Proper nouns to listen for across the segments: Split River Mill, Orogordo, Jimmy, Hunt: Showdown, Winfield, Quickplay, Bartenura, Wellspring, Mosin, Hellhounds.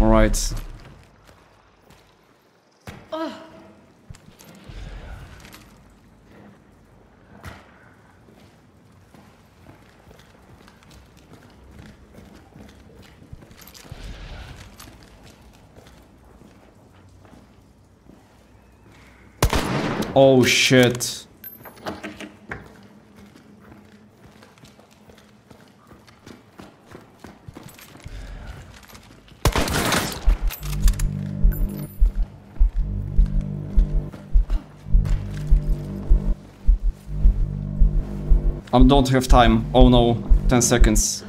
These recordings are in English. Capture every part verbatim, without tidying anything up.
All right. Ugh. Oh shit. I don't have time. Oh no, ten seconds.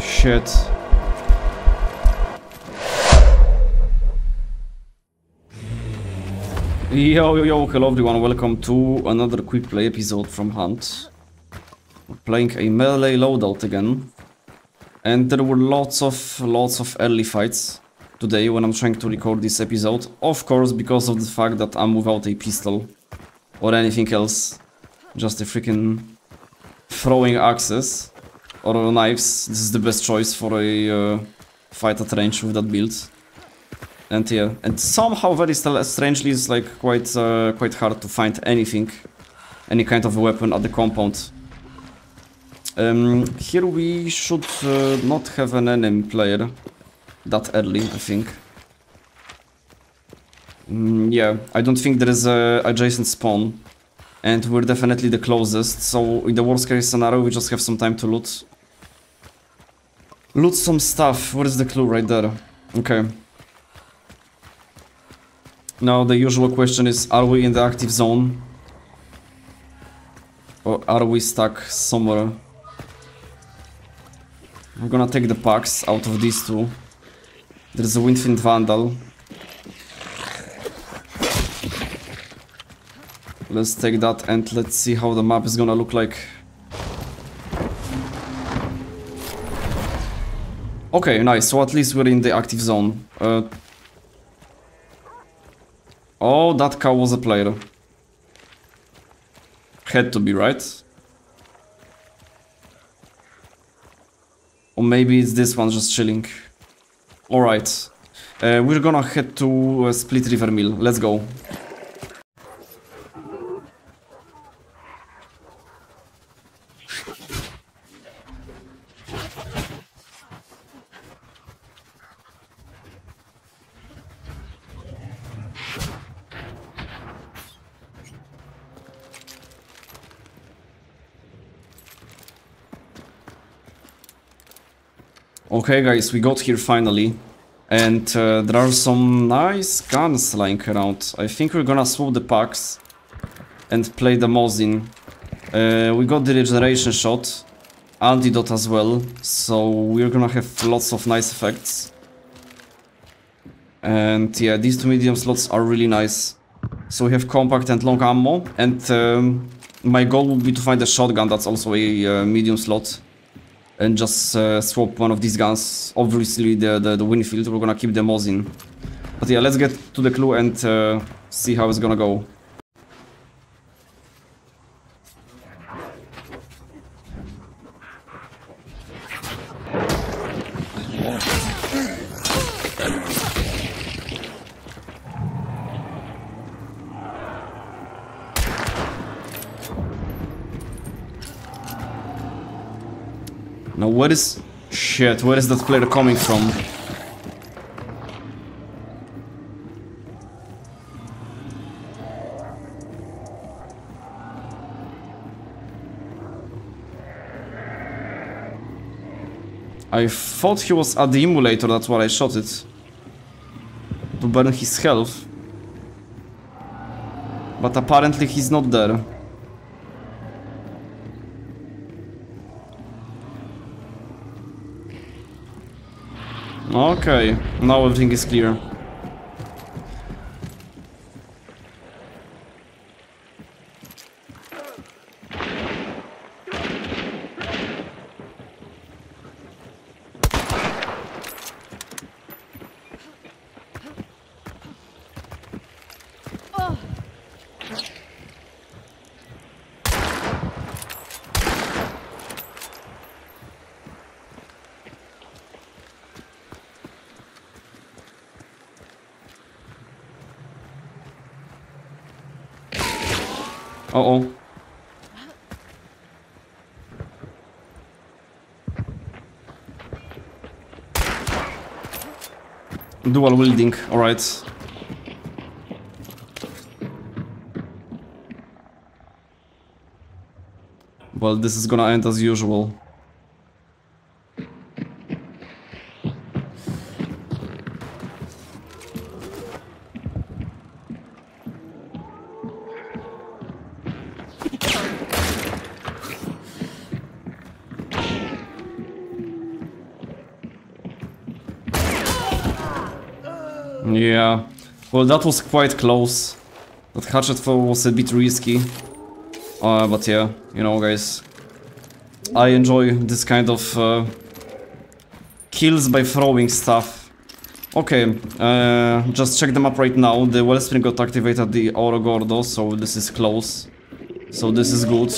Shit. Yo, yo, yo, hello everyone, welcome to another quick play episode from Hunt. We're playing a melee loadout again. And there were lots of, lots of early fights today when I'm trying to record this episode, of course, because of the fact that I'm without a pistol or anything else, just a freaking throwing axes or knives. This is the best choice for a uh, fight at range with that build. And yeah, and somehow very strangely it's like quite uh, quite hard to find anything, any kind of weapon at the compound. Um, here we should uh, not have an enemy player that early, I think. Mm, yeah, I don't think there is a adjacent spawn. And we're definitely the closest, so in the worst case scenario we just have some time to loot. Loot some stuff. Where is the clue? Right there. Okay. Now the usual question is, are we in the active zone? Or are we stuck somewhere? I'm gonna take the packs out of these two. There's a Winfield Vandal. Let's take that and let's see how the map is gonna look like. Okay, nice. So at least we're in the active zone. Uh, oh, that cow was a player. Had to be, right? Or maybe it's this one just chilling. Alright, uh, we're gonna head to uh, Split River Mill, let's go. Okay guys, we got here finally, and uh, there are some nice guns lying around. I think we're gonna swap the packs and play the Mosin. Uh, we got the regeneration shot, antidote as well, so we're gonna have lots of nice effects. And yeah, these two medium slots are really nice. So we have compact and long ammo, and um, my goal would be to find a shotgun that's also a uh, medium slot. And just uh, swap one of these guns. Obviously the, the, the Winfield, we're gonna keep the Mosin. But yeah, let's get to the clue and uh, see how it's gonna go. Now where is... Shit, where is that player coming from? I thought he was at the emulator, that's why I shot it. To burn his health. But apparently he's not there. Okay, now everything is clear. Uh-oh. Dual wielding, alright. Well, this is gonna end as usual. Yeah, well, that was quite close. That hatchet throw was a bit risky. Uh, but yeah, you know, guys, I enjoy this kind of uh, kills by throwing stuff. Okay, uh, just check them up right now. The Wellspring got activated, the Orogordo, so this is close. So this is good.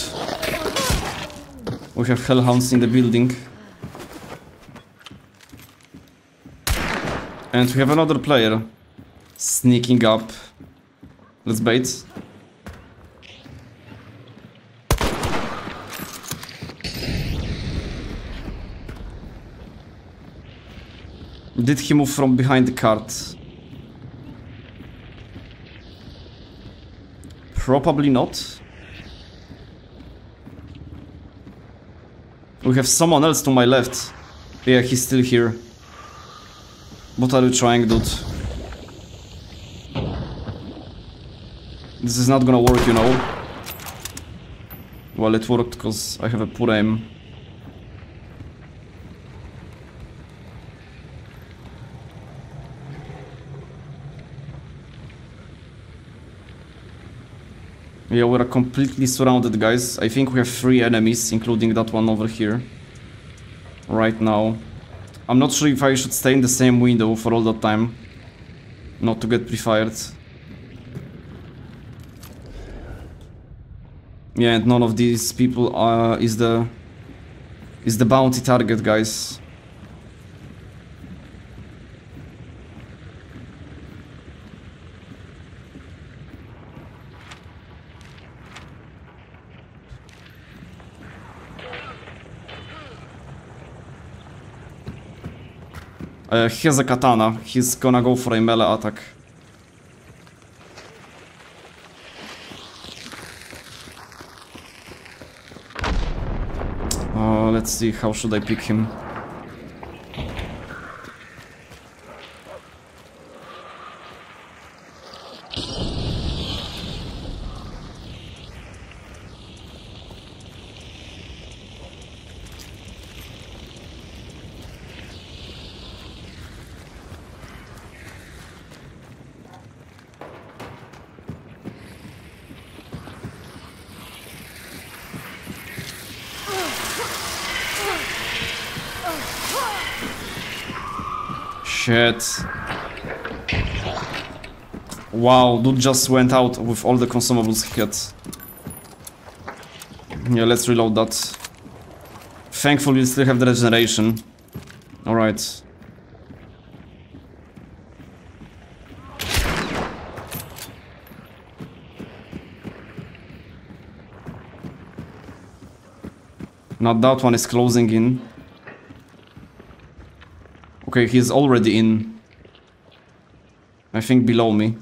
We have Hellhounds in the building. And we have another player sneaking up. Let's bait. Did he move from behind the cart? Probably not. We have someone else to my left. Yeah, he's still here. What are you trying, dude? This is not gonna work, you know. Well, it worked because I have a poor aim. Yeah, we're completely surrounded, guys. I think we have three enemies, including that one over here. Right now. I'm not sure if I should stay in the same window for all that time, not to get pre-fired. Yeah, and none of these people uh, is the is the bounty target, guys. Uh, he has a katana. He's gonna go for a melee attack. Uh, let's see, how should I pick him? Shit. Wow, dude just went out with all the consumables he had. Yeah, let's reload that. Thankfully, we still have the regeneration. Alright. Now that one is closing in. Okay, he's already in. I think below me.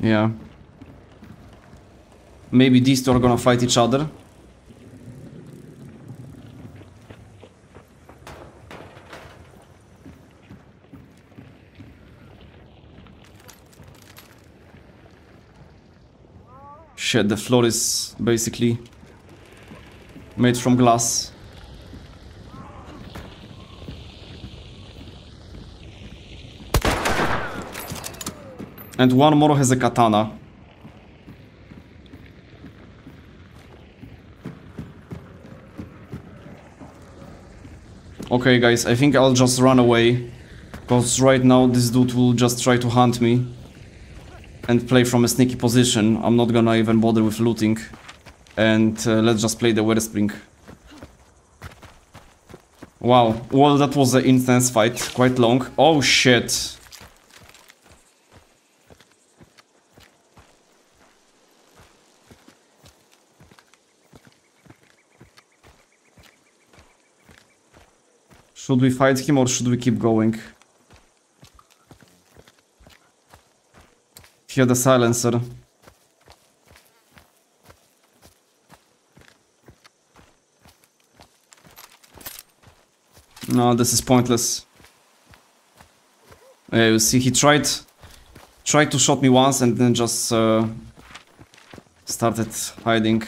Yeah. Maybe these two are gonna fight each other. Shit, the floor is basically made from glass. And one more has a katana. Okay, guys, I think I'll just run away. Because right now this dude will just try to hunt me. And play from a sneaky position. I'm not gonna even bother with looting. And uh, let's just play the Wellspring. Wow, well, that was an intense fight, quite long. Oh shit! Should we fight him or should we keep going? He had a silencer. No, this is pointless. Yeah, you see, he tried, tried to shot me once and then just uh, started hiding.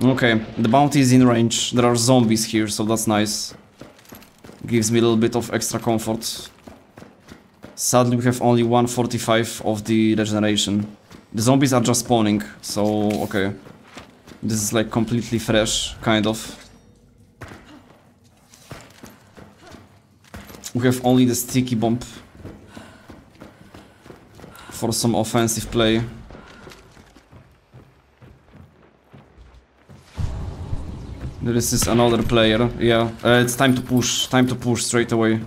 Okay, the bounty is in range. There are zombies here, so that's nice. Gives me a little bit of extra comfort. Sadly, we have only one forty-five of the regeneration. The zombies are just spawning, so okay. This is like completely fresh, kind of. We have only the sticky bomb for some offensive play. There is another player, yeah. Uh, it's time to push, time to push straight away.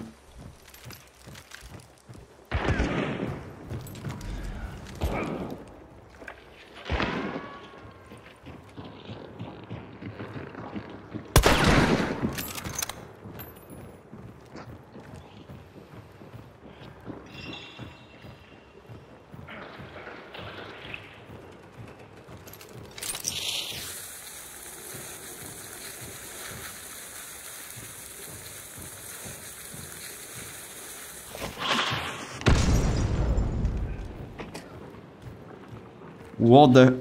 What the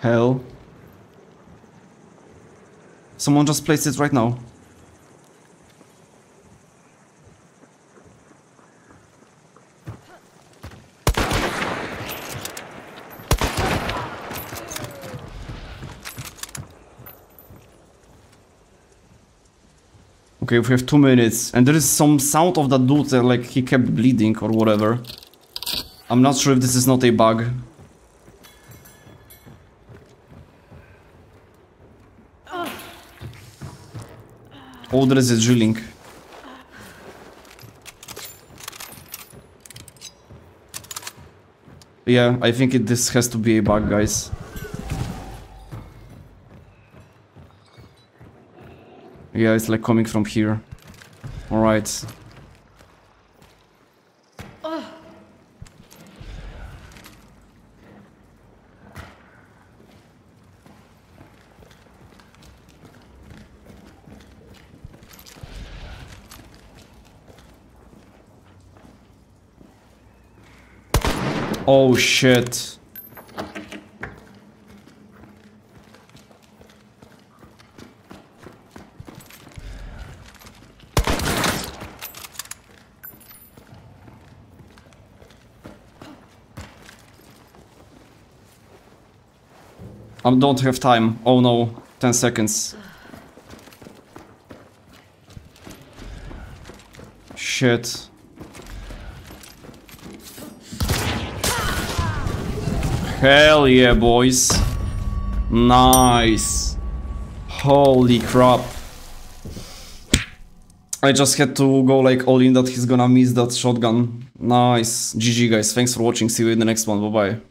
hell? Someone just placed it right now. Okay, we have two minutes, and there is some sound of that dude, uh, like he kept bleeding or whatever. I'm not sure if this is not a bug. Oh, there is a drilling. Yeah, I think it, this has to be a bug, guys. Yeah, it's like coming from here. Alright. Oh shit. I don't have time. Oh no, ten seconds. Shit. Hell yeah, boys. Nice. Holy crap. I just had to go like all in that he's gonna miss that shotgun. Nice. G G, guys. Thanks for watching. See you in the next one. Bye-bye.